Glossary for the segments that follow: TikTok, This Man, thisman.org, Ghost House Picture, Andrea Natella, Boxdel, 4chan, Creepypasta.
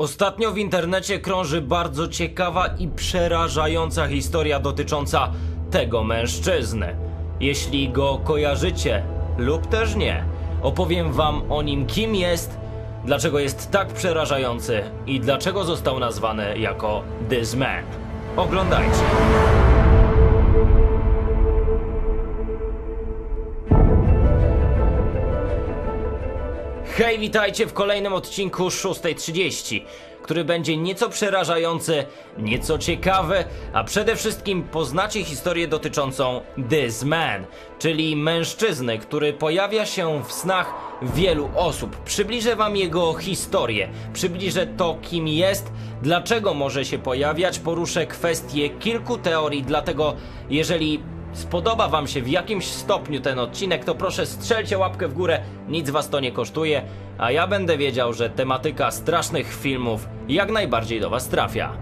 Ostatnio w internecie krąży bardzo ciekawa i przerażająca historia dotycząca tego mężczyzny. Jeśli go kojarzycie lub też nie, opowiem wam o nim, kim jest, dlaczego jest tak przerażający i dlaczego został nazwany jako This Man. Oglądajcie. Hej, witajcie w kolejnym odcinku 6.30, który będzie nieco przerażający, nieco ciekawy, a przede wszystkim poznacie historię dotyczącą This Man, czyli mężczyzny, który pojawia się w snach wielu osób. Przybliżę wam jego historię, przybliżę to, kim jest, dlaczego może się pojawiać, poruszę kwestię kilku teorii, dlatego jeżeli spodoba wam się w jakimś stopniu ten odcinek, to proszę strzelcie łapkę w górę, nic was to nie kosztuje, a ja będę wiedział, że tematyka strasznych filmów jak najbardziej do was trafia.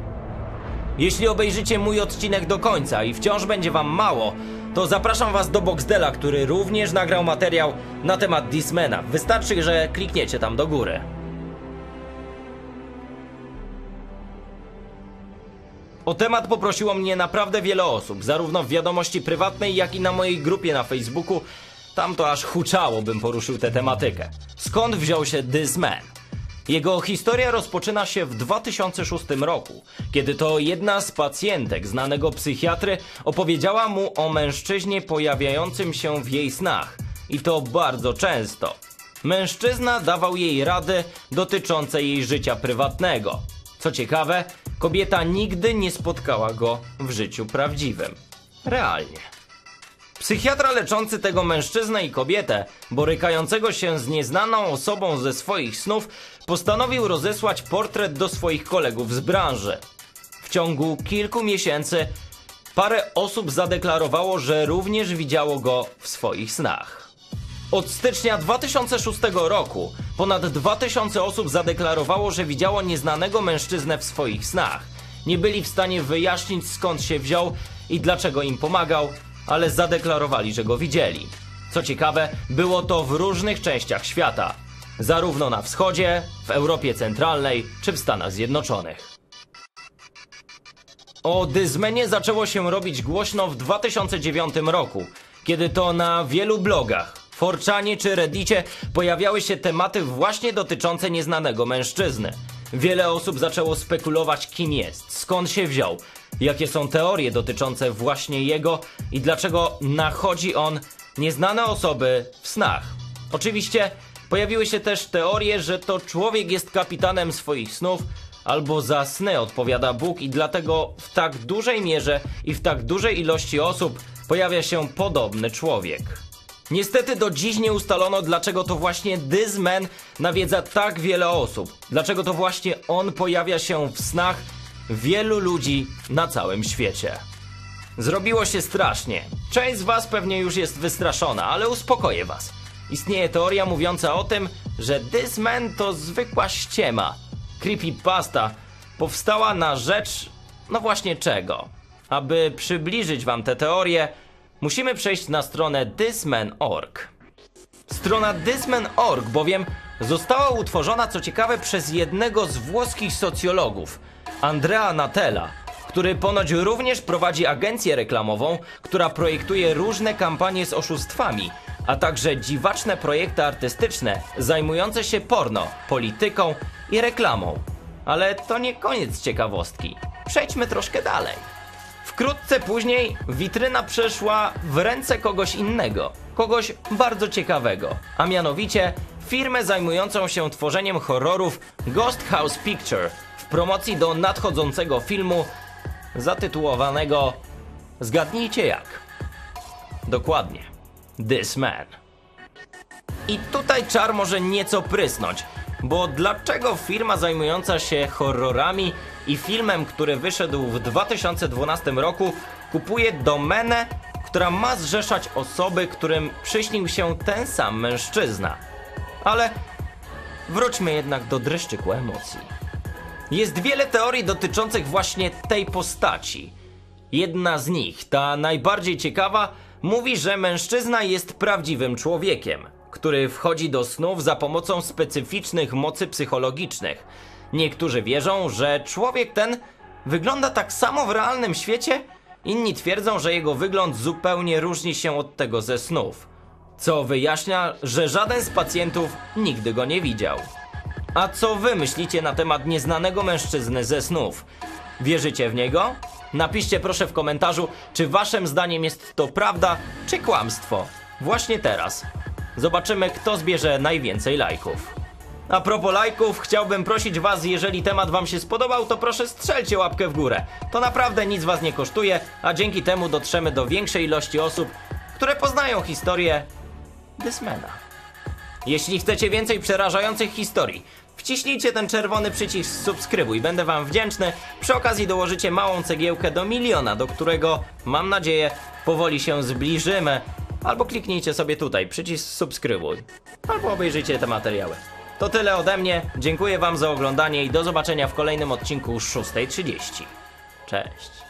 Jeśli obejrzycie mój odcinek do końca i wciąż będzie wam mało, to zapraszam was do Boxdela, który również nagrał materiał na temat This Mana. Wystarczy, że klikniecie tam do góry. O temat poprosiło mnie naprawdę wiele osób, zarówno w wiadomości prywatnej, jak i na mojej grupie na Facebooku. Tam to aż huczało, bym poruszył tę tematykę. Skąd wziął się This Man? Jego historia rozpoczyna się w 2006 roku, kiedy to jedna z pacjentek znanego psychiatry opowiedziała mu o mężczyźnie pojawiającym się w jej snach. I to bardzo często. Mężczyzna dawał jej rady dotyczące jej życia prywatnego. Co ciekawe, kobieta nigdy nie spotkała go w życiu prawdziwym. Realnie. Psychiatra leczący tego mężczyznę i kobietę, borykającego się z nieznaną osobą ze swoich snów, postanowił rozesłać portret do swoich kolegów z branży. W ciągu kilku miesięcy parę osób zadeklarowało, że również widziało go w swoich snach. Od stycznia 2006 roku ponad 2000 osób zadeklarowało, że widziało nieznanego mężczyznę w swoich snach. Nie byli w stanie wyjaśnić, skąd się wziął i dlaczego im pomagał, ale zadeklarowali, że go widzieli. Co ciekawe, było to w różnych częściach świata. Zarówno na wschodzie, w Europie Centralnej czy w Stanach Zjednoczonych. O This Manie zaczęło się robić głośno w 2009 roku, kiedy to na wielu blogach, 4chanie czy Reddicie pojawiały się tematy właśnie dotyczące nieznanego mężczyzny. Wiele osób zaczęło spekulować, kim jest, skąd się wziął, jakie są teorie dotyczące właśnie jego i dlaczego nachodzi on nieznane osoby w snach. Oczywiście pojawiły się też teorie, że to człowiek jest kapitanem swoich snów, albo za sny odpowiada Bóg i dlatego w tak dużej mierze i w tak dużej ilości osób pojawia się podobny człowiek. Niestety do dziś nie ustalono, dlaczego to właśnie This Man nawiedza tak wiele osób. Dlaczego to właśnie on pojawia się w snach wielu ludzi na całym świecie. Zrobiło się strasznie. Część z was pewnie już jest wystraszona, ale uspokoję was. Istnieje teoria mówiąca o tym, że This Man to zwykła ściema. Creepypasta powstała na rzecz, no właśnie czego. Aby przybliżyć wam tę teorię, musimy przejść na stronę thisman.org. Strona thisman.org bowiem została utworzona, co ciekawe, przez jednego z włoskich socjologów, Andrea Natella, który ponoć również prowadzi agencję reklamową, która projektuje różne kampanie z oszustwami, a także dziwaczne projekty artystyczne zajmujące się porno, polityką i reklamą. Ale to nie koniec ciekawostki. Przejdźmy troszkę dalej. Wkrótce później witryna przeszła w ręce kogoś innego, kogoś bardzo ciekawego, a mianowicie firmę zajmującą się tworzeniem horrorów Ghost House Picture w promocji do nadchodzącego filmu zatytułowanego Zgadnijcie jak. Dokładnie, This Man. I tutaj czar może nieco prysnąć, bo dlaczego firma zajmująca się horrorami i filmem, który wyszedł w 2012 roku, kupuje domenę, która ma zrzeszać osoby, którym przyśnił się ten sam mężczyzna? Ale wróćmy jednak do dreszczyku emocji. Jest wiele teorii dotyczących właśnie tej postaci. Jedna z nich, ta najbardziej ciekawa, mówi, że mężczyzna jest prawdziwym człowiekiem, który wchodzi do snów za pomocą specyficznych mocy psychologicznych. Niektórzy wierzą, że człowiek ten wygląda tak samo w realnym świecie, inni twierdzą, że jego wygląd zupełnie różni się od tego ze snów, co wyjaśnia, że żaden z pacjentów nigdy go nie widział. A co wy myślicie na temat nieznanego mężczyzny ze snów? Wierzycie w niego? Napiszcie proszę w komentarzu, czy waszym zdaniem jest to prawda, czy kłamstwo. Właśnie teraz. Zobaczymy, kto zbierze najwięcej lajków. A propos lajków, chciałbym prosić was, jeżeli temat wam się spodobał, to proszę strzelcie łapkę w górę. To naprawdę nic was nie kosztuje, a dzięki temu dotrzemy do większej ilości osób, które poznają historię This Mana. Jeśli chcecie więcej przerażających historii, wciśnijcie ten czerwony przycisk subskrybuj, będę wam wdzięczny. Przy okazji dołożycie małą cegiełkę do miliona, do którego, mam nadzieję, powoli się zbliżymy. Albo kliknijcie sobie tutaj przycisk subskrybuj, albo obejrzyjcie te materiały. To tyle ode mnie, dziękuję wam za oglądanie i do zobaczenia w kolejnym odcinku 6:30. Cześć!